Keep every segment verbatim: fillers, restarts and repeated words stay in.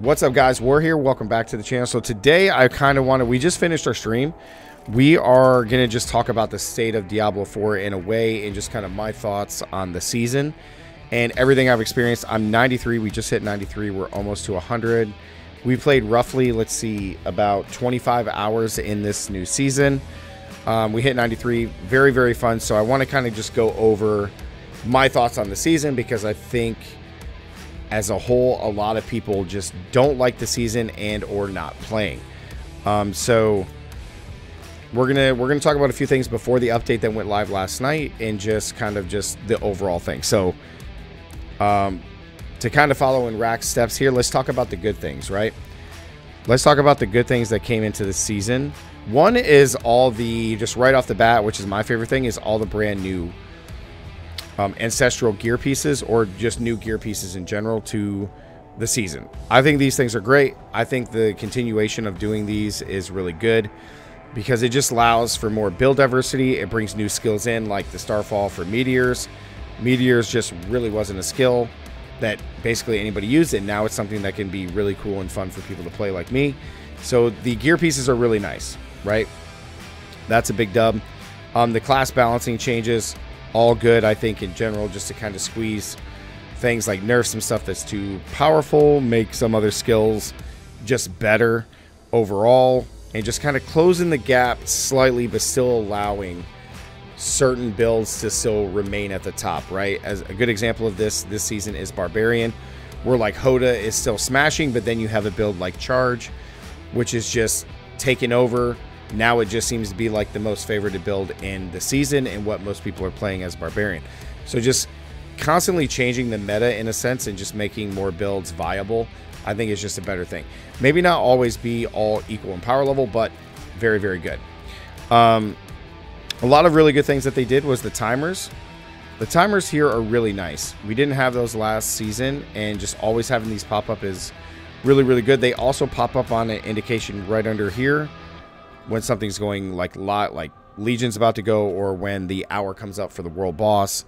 What's up, guys? War here. Welcome back to the channel. So today I kind of want to, we just finished our stream. We are going to just talk about the state of Diablo four in a way and just kind of my thoughts on the season and everything I've experienced. I'm ninety-three. We just hit ninety-three. We're almost to one hundred. We played roughly, let's see, about twenty-five hours in this new season. Um, we hit ninety-three. Very, very fun. So I want to kind of just go over my thoughts on the season because I think as a whole, a lot of people just don't like the season and or not playing. Um, so we're gonna we're gonna talk about a few things before the update that went live last night and just kind of just the overall thing. So um, to kind of follow in Rack's steps here, let's talk about the good things, right? Let's talk about the good things that came into the season. One is all the just right off the bat, which is my favorite thing, is all the brand new Um, ancestral gear pieces or just new gear pieces in general to the season. I think these things are great. I think the continuation of doing these is really good because it just allows for more build diversity. It brings new skills in, like the Starfall for meteors. Meteors just really wasn't a skill that basically anybody used, and now it's something that can be really cool and fun for people to play like me. So the gear pieces are really nice, right? That's a big dub. Um, the class balancing changes, all good, I think, in general, just to kind of squeeze things like nerf some stuff that's too powerful, make some other skills just better overall, and just kind of closing the gap slightly, but still allowing certain builds to still remain at the top, right? As a good example of this, this season is Barbarian, where like Hoda is still smashing, but then you have a build like Charge, which is just taking over. Now it just seems to be like the most favored build in the season and what most people are playing as Barbarian. So just constantly changing the meta in a sense and just making more builds viable, I think is just a better thing. Maybe not always be all equal in power level, but very, very good. Um, a lot of really good things that they did was the timers. The timers here are really nice. We didn't have those last season, and just always having these pop up is really, really good. They also pop up on an indication right under here when something's going like lot like Legion's about to go, or when the hour comes up for the world boss,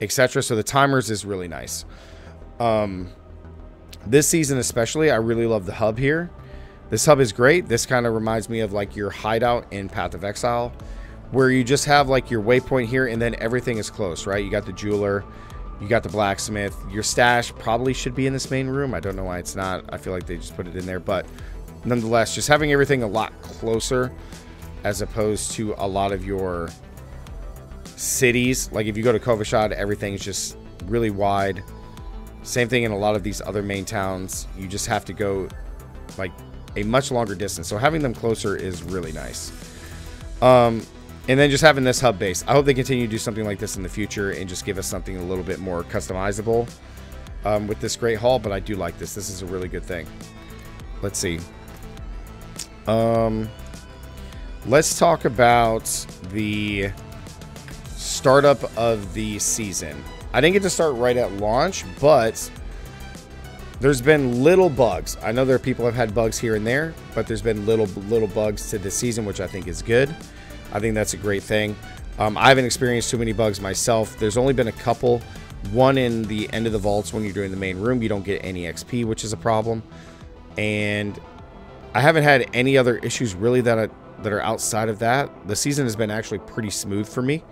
etc. So the timers is really nice. Um this season especially, I really love the hub here. This hub is great. This kind of reminds me of like your hideout in Path of Exile, where you just have like your waypoint here and then everything is close, right? You got the jeweler, you got the blacksmith, your stash probably should be in this main room. I don't know why it's not. I feel like they just put it in there, but nonetheless, just having everything a lot closer as opposed to a lot of your cities. Like if you go to Kovashad, everything's just really wide. Same thing in a lot of these other main towns. You just have to go like a much longer distance. So having them closer is really nice. Um, and then just having this hub base. I hope they continue to do something like this in the future and just give us something a little bit more customizable um, with this great haul. But I do like this. This is a really good thing. Let's see. Um, let's talk about the startup of the season. I didn't get to start right at launch, but there's been little bugs. I know there are people have had bugs here and there, but there's been little little bugs to this season, which I think is good. I think that's a great thing. Um, I haven't experienced too many bugs myself. There's only been a couple. One in the end of the vaults when you're doing the main room, you don't get any X P, which is a problem. And I haven't had any other issues really that are, that are outside of that. The season has been actually pretty smooth for me.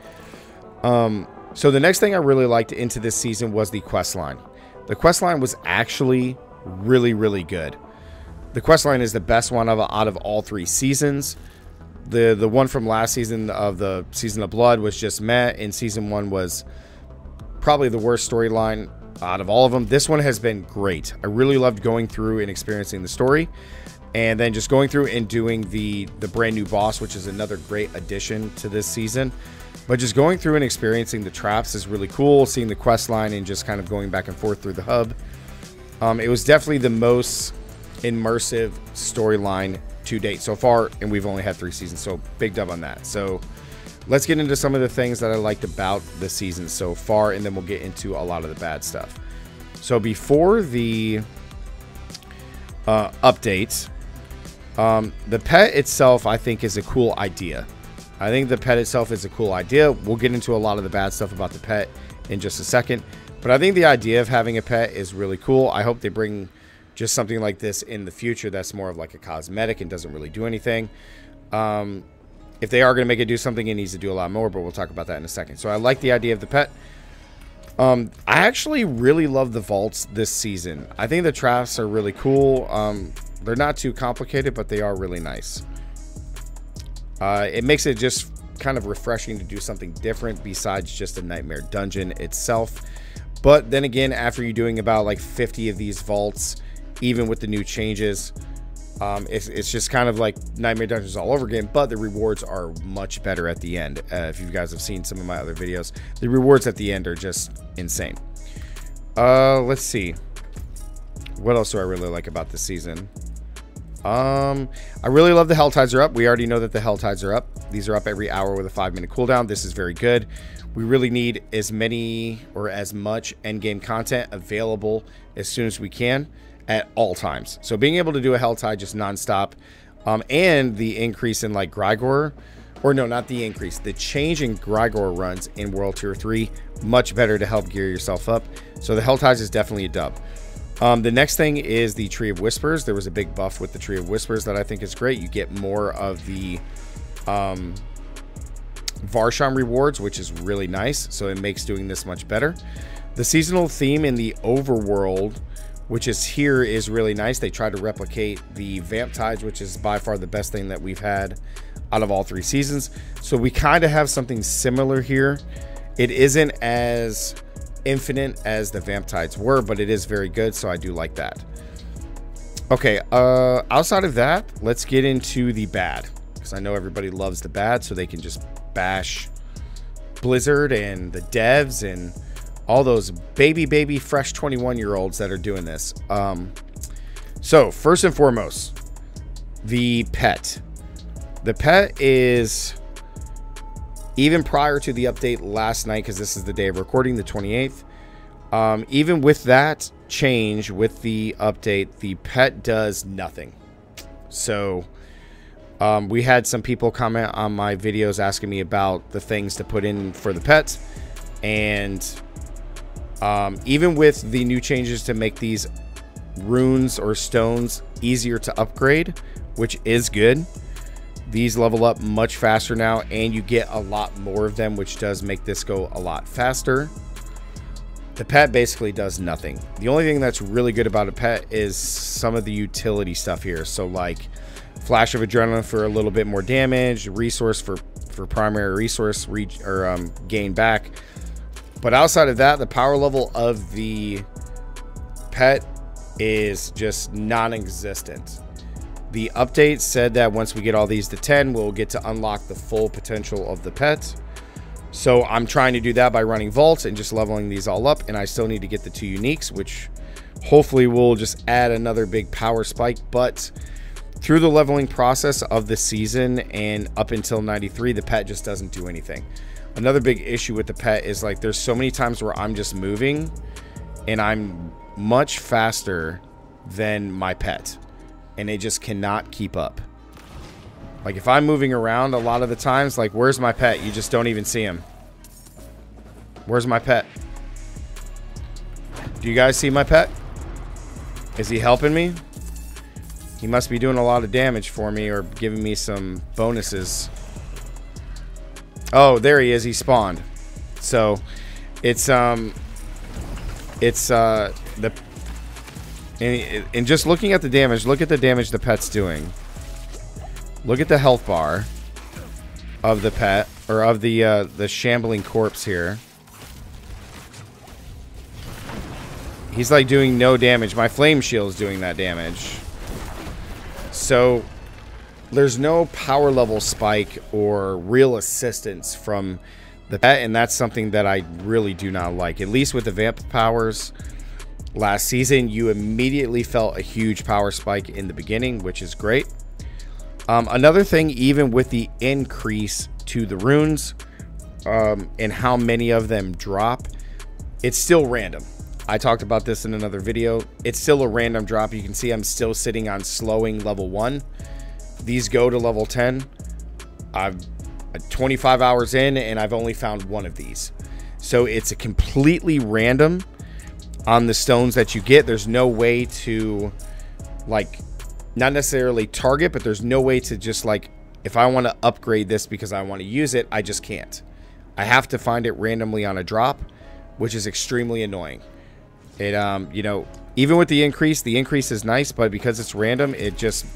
Um, so the next thing I really liked into this season was the quest line. The quest line was actually really, really good. The quest line is the best one of, out of all three seasons. The, the one from last season of the Season of Blood was just meh, and season one was probably the worst storyline out of all of them. This one has been great. I really loved going through and experiencing the story, and then just going through and doing the the brand new boss, which is another great addition to this season. But just going through and experiencing the traps is really cool, seeing the quest line and just kind of going back and forth through the hub. Um, it was definitely the most immersive storyline to date so far, and we've only had three seasons, so big dub on that. So let's get into some of the things that I liked about the season so far, and then we'll get into a lot of the bad stuff. So before the uh, updates, um, the pet itself, I think, is a cool idea. I think the pet itself is a cool idea. We'll get into a lot of the bad stuff about the pet in just a second. But I think the idea of having a pet is really cool. I hope they bring just something like this in the future that's more of like a cosmetic and doesn't really do anything. Um, if they are going to make it do something, it needs to do a lot more, but we'll talk about that in a second. So I like the idea of the pet. Um, I actually really love the vaults this season. I think the traps are really cool. Um, they're not too complicated, but they are really nice. Uh, it makes it just kind of refreshing to do something different besides just a nightmare dungeon itself. But then again, after you're doing about like fifty of these vaults, even with the new changes, um, it's, it's just kind of like nightmare dungeons all over again, but the rewards are much better at the end. Uh, if you guys have seen some of my other videos, the rewards at the end are just insane. Uh, let's see. What else do I really like about this season? Um, I really love the Helltides are up. We already know that the Helltides are up. These are up every hour with a five minute cooldown. This is very good. We really need as many or as much end game content available as soon as we can at all times. So being able to do a Helltide just nonstop, um, and the increase in like Grigor, or no, not the increase, the change in Grigor runs in World Tier three, much better to help gear yourself up. So the Helltides is definitely a dub. Um, the next thing is the Tree of Whispers. There was a big buff with the Tree of Whispers that I think is great. You get more of the um, Varshan rewards, which is really nice. So it makes doing this much better. The seasonal theme in the overworld, which is here, is really nice. They try to replicate the Vamptides, which is by far the best thing that we've had out of all three seasons. So we kind of have something similar here. It isn't as infinite as the Vamptides were, but it is very good, so I do like that. Okay, uh outside of that, let's get into the bad, because I know everybody loves the bad, so they can just bash Blizzard and the devs and all those baby baby fresh twenty-one year olds that are doing this. Um so first and foremost, the pet the pet is, even prior to the update last night, because this is the day of recording, the twenty-eighth, um, even with that change, with the update, the pet does nothing. So um, we had some people comment on my videos asking me about the things to put in for the pet. And um, even with the new changes to make these runes or stones easier to upgrade, which is good, these level up much faster now, and you get a lot more of them, which does make this go a lot faster. The pet basically does nothing. The only thing that's really good about a pet is some of the utility stuff here. So like Flash of Adrenaline for a little bit more damage, resource for, for primary resource reach or um, gain back. But outside of that, the power level of the pet is just non-existent. The update said that once we get all these to ten, we'll get to unlock the full potential of the pet. So I'm trying to do that by running vaults and just leveling these all up. And I still need to get the two uniques, which hopefully will just add another big power spike. But through the leveling process of the season and up until ninety-three, the pet just doesn't do anything. Another big issue with the pet is like there's so many times where I'm just moving and I'm much faster than my pet, and it just cannot keep up. Like if I'm moving around a lot of the times, like where's my pet? You just don't even see him. Where's my pet? Do you guys see my pet? Is he helping me? He must be doing a lot of damage for me or giving me some bonuses. Oh, there he is. He spawned. So it's, um, it's, uh, the, And, and just looking at the damage, look at the damage the pet's doing. Look at the health bar of the pet, or of the uh, the shambling corpse here. He's like doing no damage. My flame shield's doing that damage. So there's no power level spike or real assistance from the pet, and that's something that I really do not like. At least with the vamp powers last season, you immediately felt a huge power spike in the beginning, which is great. Um, another thing, even with the increase to the runes um, and how many of them drop, it's still random. I talked about this in another video. It's still a random drop. You can see I'm still sitting on slowing level one. These go to level ten. I'm twenty-five hours in and I've only found one of these. So it's a completely random. on the stones that you get. There's no way to, like, not necessarily target, but there's no way to just, like, if I want to upgrade this because I want to use it, I just can't. I have to find it randomly on a drop, which is extremely annoying. It, um, you know, even with the increase, the increase is nice, but because it's random, it just,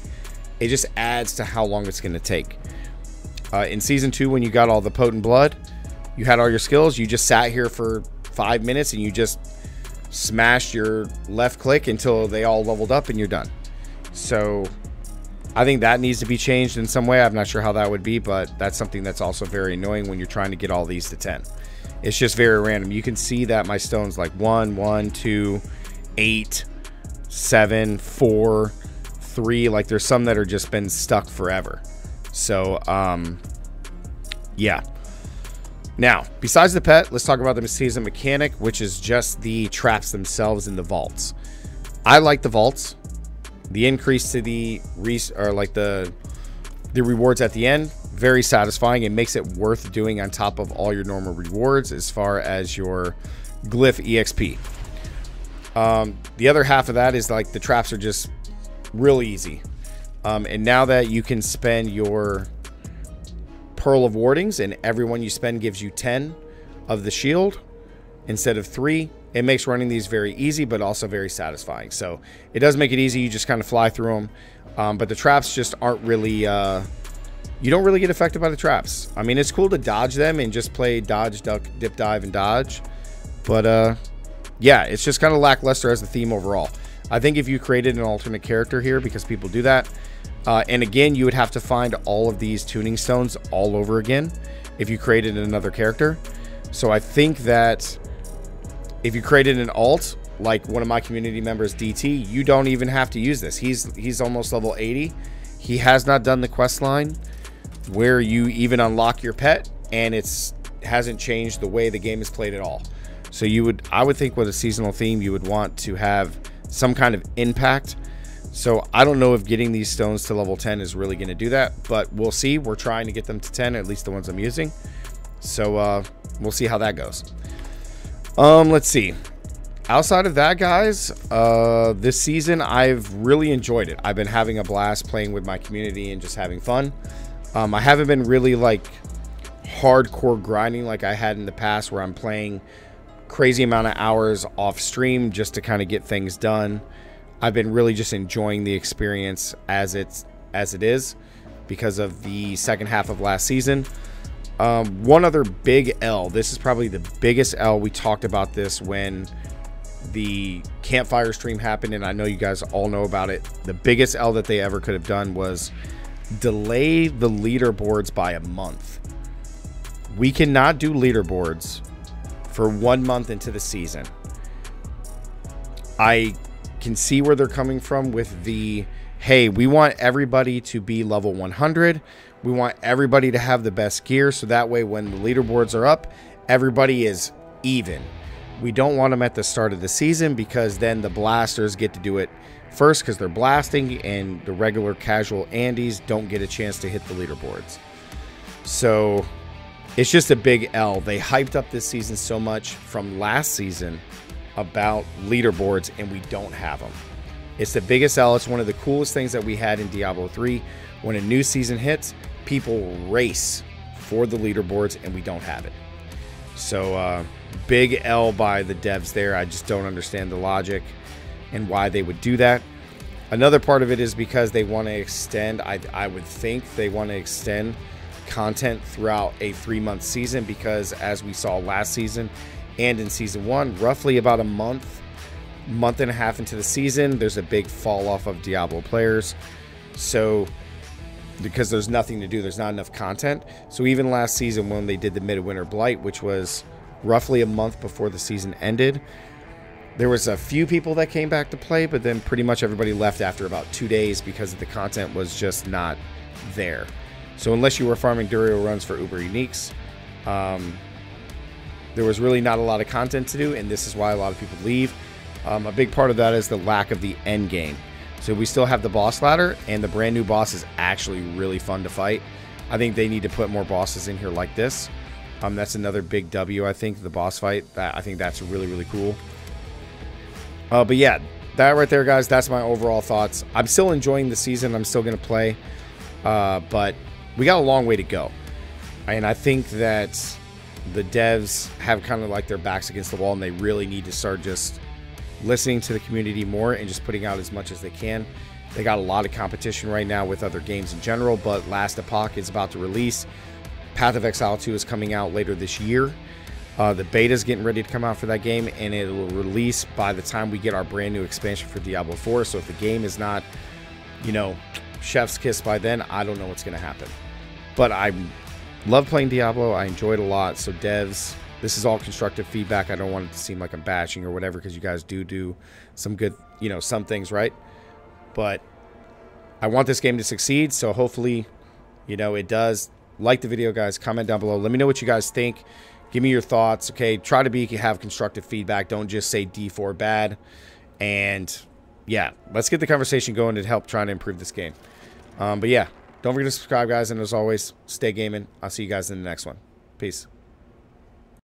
it just adds to how long it's going to take. Uh, in season two, when you got all the potent blood, you had all your skills. You just sat here for five minutes and you just smashed your left click until they all leveled up and you're done. So I think that needs to be changed in some way. I'm not sure how that would be, but that's something that's also very annoying when you're trying to get all these to ten. It's just very random. You can see that my stones, like one, one, two, eight, seven, four, three. Like there's some that are just been stuck forever. So, um, yeah. Now, besides the pet, let's talk about the season mechanic, which is just the traps themselves in the vaults. I like the vaults. The increase to the res or like the the rewards at the end, very satisfying. It makes it worth doing on top of all your normal rewards as far as your glyph E X P. Um, the other half of that is like the traps are just really easy. Um, and now that you can spend your Pearl of Wardings and everyone you spend gives you ten of the shield instead of three, it makes running these very easy, but also very satisfying. So it does make it easy. You just kind of fly through them. Um, but the traps just aren't really, uh, you don't really get affected by the traps. I mean, it's cool to dodge them and just play dodge, duck, dip, dive, and dodge. But uh, yeah, it's just kind of lackluster as a theme overall. I think if you created an alternate character here, because people do that. Uh, and again, you would have to find all of these tuning stones all over again if you created another character. So I think that if you created an alt, like one of my community members, D T, you don't even have to use this. He's he's almost level eighty. He has not done the quest line where you even unlock your pet, and it's hasn't changed the way the game is played at all. So you would, I would think with a seasonal theme, you would want to have some kind of impact. So I don't know if getting these stones to level ten is really going to do that, but we'll see. We're trying to get them to ten, at least the ones I'm using. So uh, we'll see how that goes. Um, let's see. Outside of that, guys, uh, this season, I've really enjoyed it. I've been having a blast playing with my community and just having fun. Um, I haven't been really like hardcore grinding like I had in the past where I'm playing crazy amount of hours off stream just to kind of get things done. I've been really just enjoying the experience as it's, as it is because of the second half of last season. Um, one other big L, this is probably the biggest L. We talked about this when the campfire stream happened, and I know you guys all know about it. The biggest L that they ever could have done was delay the leaderboards by a month. We cannot do leaderboards for one month into the season. I can see where they're coming from with the, hey, we want everybody to be level one hundred. We want everybody to have the best gear, so that way when the leaderboards are up, everybody is even. We don't want them at the start of the season because then the blasters get to do it first because they're blasting, and the regular casual Andes don't get a chance to hit the leaderboards. So it's just a big L. They hyped up this season so much from last season about leaderboards, and we don't have them. It's the biggest L. It's one of the coolest things that we had in Diablo three. When a new season hits, people race for the leaderboards, and we don't have it. So uh, big L by the devs there. I just don't understand the logic and why they would do that. Another part of it is because they want to extend, I, I would think they want to extend content throughout a three-month season because, as we saw last season and in season one, roughly about a month, month and a half into the season, there's a big fall off of Diablo players. So because there's nothing to do, there's not enough content. So even last season when they did the Midwinter Blight, which was roughly a month before the season ended, there was a few people that came back to play, but then pretty much everybody left after about two days because the content was just not there. So unless you were farming Duriel runs for Uber Uniques, um, there was really not a lot of content to do, and this is why a lot of people leave. Um, a big part of that is the lack of the end game. So we still have the boss ladder, and the brand new boss is actually really fun to fight. I think they need to put more bosses in here like this. Um, that's another big W, I think, the boss fight. That, I think that's really, really cool. Uh, but yeah, that right there, guys, that's my overall thoughts. I'm still enjoying the season. I'm still going to play. Uh, but we got a long way to go. And I think that the devs have kind of like their backs against the wall, and they really need to start just listening to the community more and just putting out as much as they can. They got a lot of competition right now with other games in general, but Last Epoch is about to release. Path of Exile two is coming out later this year. Uh, the beta is getting ready to come out for that game, and it will release by the time we get our brand new expansion for Diablo four. So if the game is not, you know, chef's kiss by then, I don't know what's going to happen. But I love playing Diablo. I enjoy it a lot. So devs, this is all constructive feedback. I don't want it to seem like I'm bashing or whatever, because you guys do do some good, you know, some things right. But I want this game to succeed, so hopefully, you know, it does. Like the video, guys. Comment down below. Let me know what you guys think. Give me your thoughts, okay? Try to be have constructive feedback. Don't just say D four bad. And, yeah, let's get the conversation going to help trying to improve this game. Um, but, yeah, don't forget to subscribe, guys. And, as always, stay gaming. I'll see you guys in the next one. Peace.